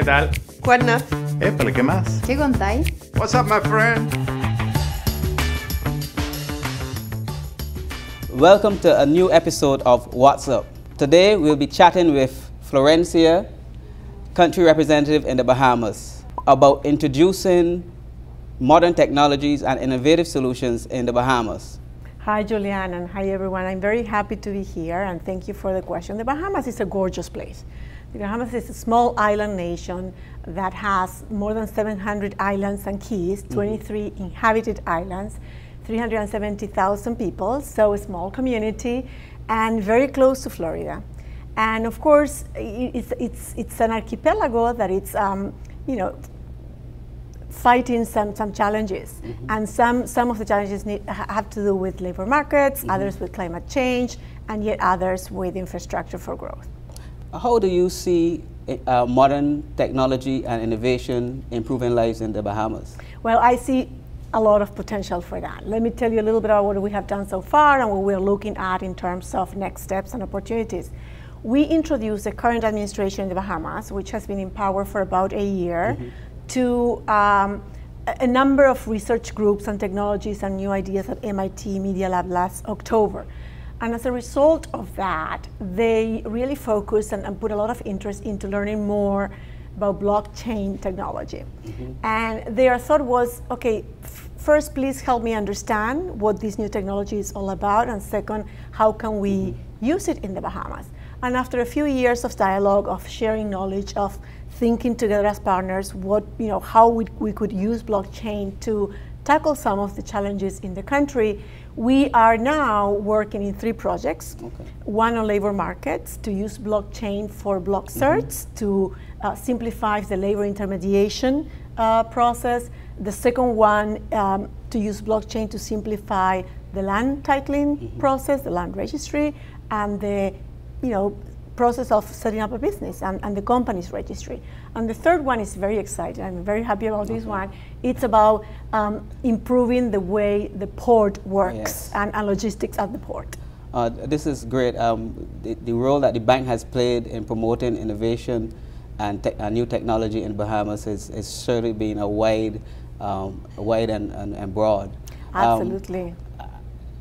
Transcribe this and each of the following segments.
¿Qué tal? Cuernos. Épale, ¿qué más? ¿Qué contáis? What's up, my friend? Welcome to a new episode of What's Up. Today we'll be chatting with Florencia, country representative in the Bahamas, about introducing modern technologies and innovative solutions in the Bahamas. Hi, Julianne, and hi, everyone. I'm very happy to be here, and thank you for the question. The Bahamas is a gorgeous place. The Bahamas is a small island nation that has more than 700 islands and keys, 23 inhabited islands, 370,000 people, so a small community, and very close to Florida. And of course, it's an archipelago that it's, you know, fighting some challenges. And some of the challenges have to do with labor markets, others with climate change, and yet others with infrastructure for growth. How do you see modern technology and innovation improving lives in the Bahamas? Well, I see a lot of potential for that. Let me tell you a little bit about what we have done so far and what we're looking at in terms of next steps and opportunities. We introduced the current administration in the Bahamas, which has been in power for about a year, to a number of research groups and technologies and new ideas at MIT Media Lab last October. And as a result of that, they really focused and put a lot of interest into learning more about blockchain technology. And their thought was, okay, first, please help me understand what this new technology is all about, and second, how can we use it in the Bahamas? And after a few years of dialogue, of sharing knowledge, of thinking together as partners, what, you know, how we could use blockchain to tackle some of the challenges in the country, we are now working in three projects. One on labor markets, to use blockchain for blockcerts, to simplify the labor intermediation process. The second one, to use blockchain to simplify the land titling process, the land registry, and the, you know, process of setting up a business and the company's registry. And the third one is very exciting. I'm very happy about this one. It's about improving the way the port works and logistics at the port. This is great. The role that the bank has played in promoting innovation and new technology in Bahamas is certainly being a wide and broad. Absolutely.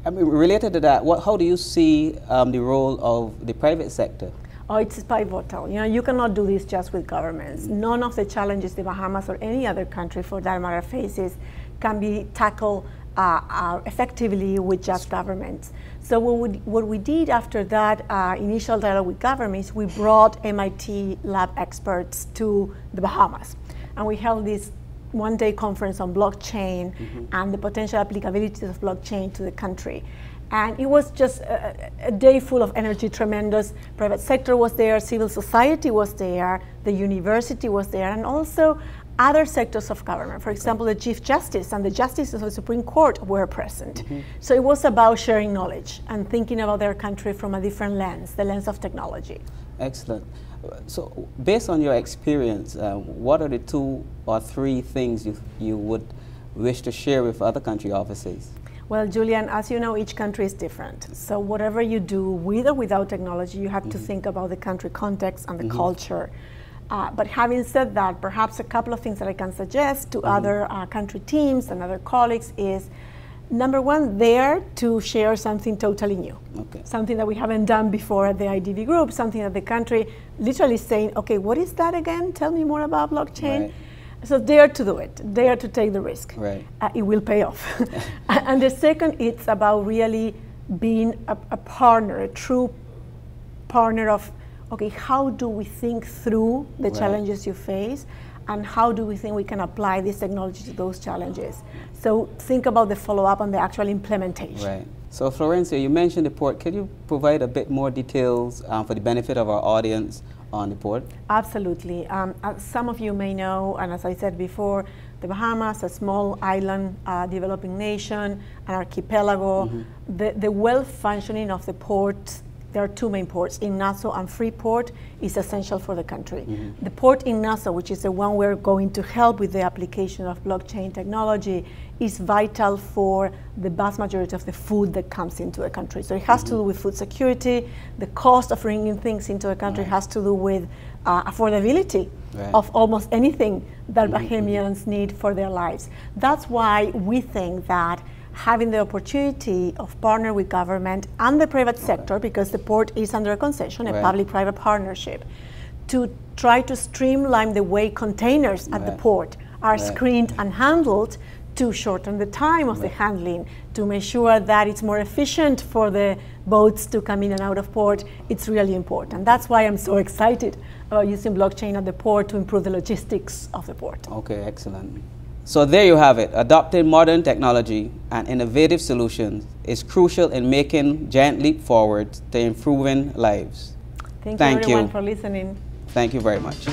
I mean, related to that, how do you see the role of the private sector? Oh, it's pivotal. You know, you cannot do this just with governments. None of the challenges the Bahamas or any other country, for that matter, faces can be tackled effectively with just governments. So what we did after that initial dialogue with governments, we brought MIT lab experts to the Bahamas, and we held this one-day conference on blockchain and the potential applicabilities of blockchain to the country. And it was just a day full of energy, tremendous. Private sector was there, civil society was there, the university was there, and also other sectors of government. For example, the Chief Justice and the Justices of the Supreme Court were present. So it was about sharing knowledge and thinking about their country from a different lens, the lens of technology. Excellent. So based on your experience, what are the two or three things you would wish to share with other country offices? Well, Julian, as you know, each country is different. So whatever you do, with or without technology, you have to think about the country context and the culture. But having said that, perhaps a couple of things that I can suggest to other country teams and other colleagues is, number one, there to share something totally new, something that we haven't done before at the IDB group, something that the country literally saying, okay, what is that again? Tell me more about blockchain. So dare to do it, dare to take the risk. It will pay off. And the second, it's about really being a partner, a true partner of, okay, how do we think through the challenges you face? And how do we think we can apply this technology to those challenges? So think about the follow-up and the actual implementation. So Florencia, you mentioned the port. Can you provide a bit more details for the benefit of our audience on the port? Absolutely. As some of you may know, and as I said before, the Bahamas, a small island developing nation, an archipelago, the well-functioning of the port There are two main ports, in Nassau and Freeport, is essential for the country. Mm-hmm. The port in Nassau, which is the one we're going to help with the application of blockchain technology, is vital for the vast majority of the food that comes into a country. So it has mm-hmm. to do with food security. The cost of bringing things into a country right. has to do with affordability right. of almost anything that mm-hmm. Bahamians need for their lives. That's why we think that having the opportunity of partner with government and the private okay. sector, because the port is under a concession, right. a public-private partnership, to try to streamline the way containers right. at the port are right. screened and handled, to shorten the time of right. the handling, to make sure that it's more efficient for the boats to come in and out of port. It's really important. That's why I'm so excited about using blockchain at the port to improve the logistics of the port. Okay, excellent. So there you have it. Adopting modern technology and innovative solutions is crucial in making giant leap forward to improving lives. Thank you everyone for listening. Thank you very much.